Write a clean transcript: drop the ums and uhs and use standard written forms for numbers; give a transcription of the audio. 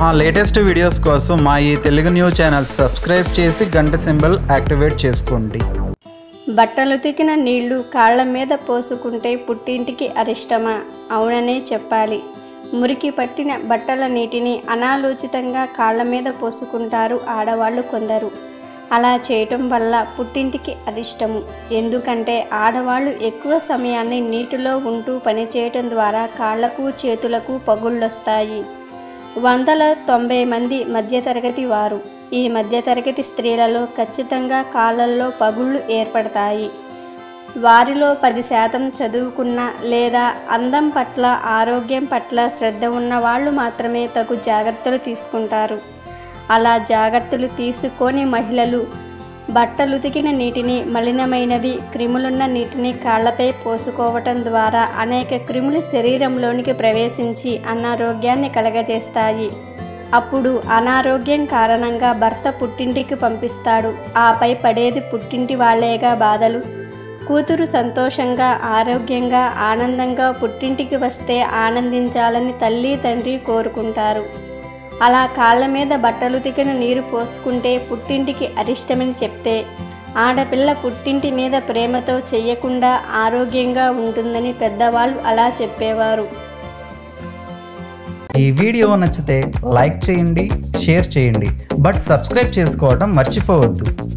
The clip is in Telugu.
మా లేటెస్ట్ వీడియోస్ కోసం మా ఈ తెలుగు న్యూస్ ఛానల్ సబ్స్క్రైబ్ చేసి గంట సింబల్ యాక్టివేట్ చేసుకోండి. బట్టలు ఉతికిన నీళ్లు కాళ్ళ మీద పోసుకుంటే పుట్టింటికి అరిష్టమా? అవుననే చెప్పాలి. మురికి పట్టిన బట్టల నీటిని అనాలోచితంగా కాళ్ళ మీద పోసుకుంటారు ఆడవాళ్ళు కొందరు. అలా చేయటం వల్ల పుట్టింటికి అరిష్టము. ఎందుకంటే ఆడవాళ్ళు ఎక్కువ సమయాన్ని నీటిలో ఉంటూ పనిచేయటం ద్వారా కాళ్లకు చేతులకు పగుళ్ళొస్తాయి. 190 మంది మధ్యతరగతి వారు. ఈ మధ్యతరగతి స్త్రీలలో ఖచ్చితంగా కాళ్ళల్లో పగుళ్ళు ఏర్పడతాయి. వారిలో 10% చదువుకున్న లేదా అందం పట్ల ఆరోగ్యం పట్ల శ్రద్ధ ఉన్న వాళ్ళు మాత్రమే తగు జాగ్రత్తలు తీసుకుంటారు. అలా జాగ్రత్తలు తీసుకొని మహిళలు బట్టలు ఉతికిన నీటిని మలినమైనవి క్రిములున్న నీటిని కాళ్లపై పోసుకోవటం ద్వారా అనేక క్రిములు శరీరంలోనికి ప్రవేశించి అనారోగ్యాన్ని కలగజేస్తాయి. అప్పుడు అనారోగ్యం కారణంగా భర్త పుట్టింటికి పంపిస్తాడు. ఆపై పడేది పుట్టింటి వాళ్ళేగా బాధలు. కూతురు సంతోషంగా ఆరోగ్యంగా ఆనందంగా పుట్టింటికి వస్తే ఆనందించాలని తల్లి తండ్రి కోరుకుంటారు. అలా కాళ్ళ మీద బట్టలు ఉతికిన నీరు పోసుకుంటే పుట్టింటికి అరిష్టమని చెప్తే ఆడపిల్ల పుట్టింటి మీద ప్రేమతో చేయకుండా ఆరోగ్యంగా ఉంటుందని పెద్దవాళ్ళు అలా చెప్పేవారు. ఈ వీడియో నచ్చితే లైక్ చేయండి, షేర్ చేయండి, బట్ సబ్స్క్రైబ్ చేసుకోవడం మర్చిపోవద్దు.